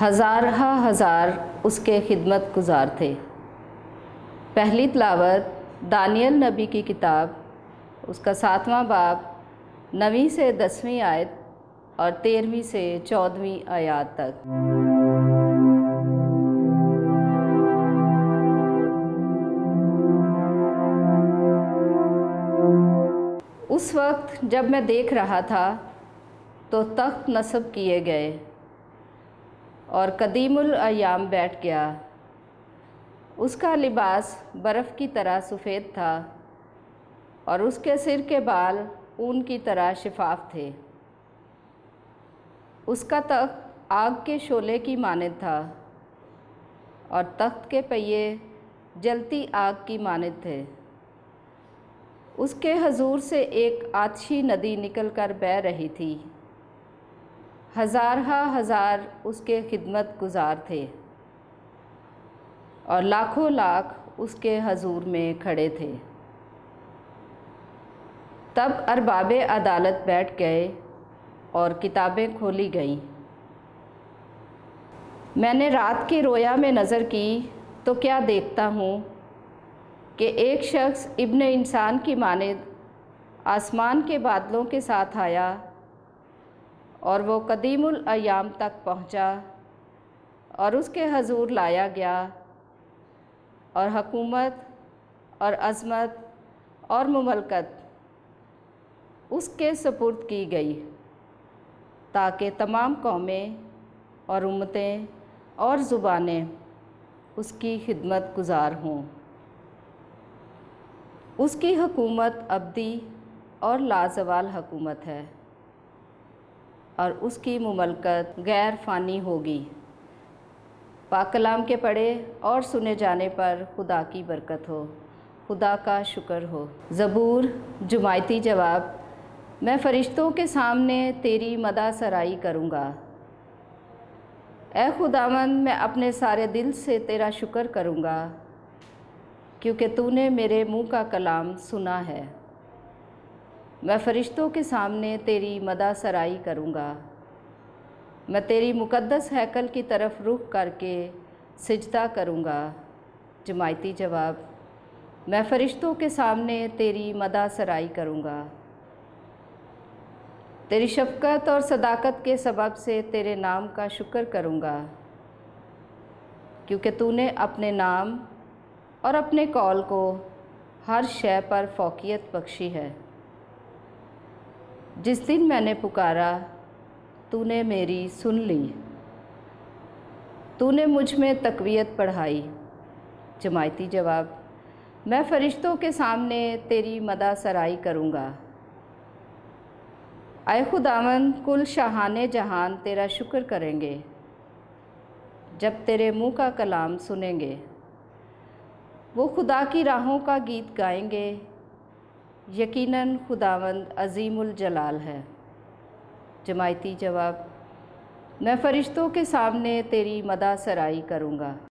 हज़ारहा हज़ार उसके खिदमत गुज़ार थे। पहली तिलावत दानियल नबी की किताब उसका 7वां बाब 9वीं से 10वीं आयत और 13वीं से 14वीं आयत तक। उस वक्त जब मैं देख रहा था तो तख्त नस्ब किए गए और क़दीमुल आयाम बैठ गया। उसका लिबास बर्फ़ की तरह सफ़ेद था और उसके सिर के बाल ऊन की तरह शिफाफ थे। उसका तख्त आग के शोले की मानद था और तख्त के पहिए जलती आग की मानद थे। उसके हजूर से एक आतशी नदी निकल कर बह रही थी। हज़ारहा हज़ार उसके खिदमत गुज़ार थे और लाखों लाख उसके हजूर में खड़े थे। तब अरबाब अदालत बैठ गए और किताबें खोली गईं। मैंने रात की रोया में नज़र की तो क्या देखता हूँ कि एक शख्स इब्न इंसान की मानद आसमान के बादलों के साथ आया और वो क़दीमुल आयाम तक पहुँचा और उसके हजूर लाया गया और हकूमत और अज़मत और मुमलकत उसके सपुर्द की गई ताकि तमाम कौमें और उम्मतें और ज़ुबानें उसकी खिदमत गुज़ार हों। उसकी हकूमत अब्दी और लाजवाल हकूमत है और उसकी मुमलकत गैर फ़ानी होगी। पाक कलाम के पढ़े और सुने जाने पर खुदा की बरकत हो, खुदा का शुक्र हो। ज़बूर जुमायती जवाब। मैं फ़रिश्तों के सामने तेरी मदा सराई करूँगा। ऐ खुदावंद, मैं अपने सारे दिल से तेरा शुक्र करूँगा क्योंकि तूने मेरे मुंह का कलाम सुना है। मैं फ़रिश्तों के सामने तेरी मदा सराई करूँगा। मैं तेरी मुक़द्दस हैकल की तरफ रुख करके सिजदा करूँगा। जुमायती जवाब। मैं फ़रिश्तों के सामने तेरी मदा सराई करूँगा। तेरी शफ़क़त और सदाकत के सबब से तेरे नाम का शुक्र करूँगा क्योंकि तूने अपने नाम और अपने कौल को हर शय पर फ़ौकियत बख्शी है। जिस दिन मैंने पुकारा तूने मेरी सुन ली, तूने मुझ में तक़वियत बढ़ाई। जुमायती जवाब। मैं फ़रिश्तों के सामने तेरी मदा सराई करूँगा। आए खुदावंद, कुल शाहाने जहान तेरा शुक्र करेंगे जब तेरे मुँह का कलाम सुनेंगे। वो खुदा की राहों का गीत गाएंगे, यकीनन खुदावंद अज़ीमुल जलाल है। जुमायती जवाब। मैं फ़रिश्तों के सामने तेरी मदा सराई करूँगा।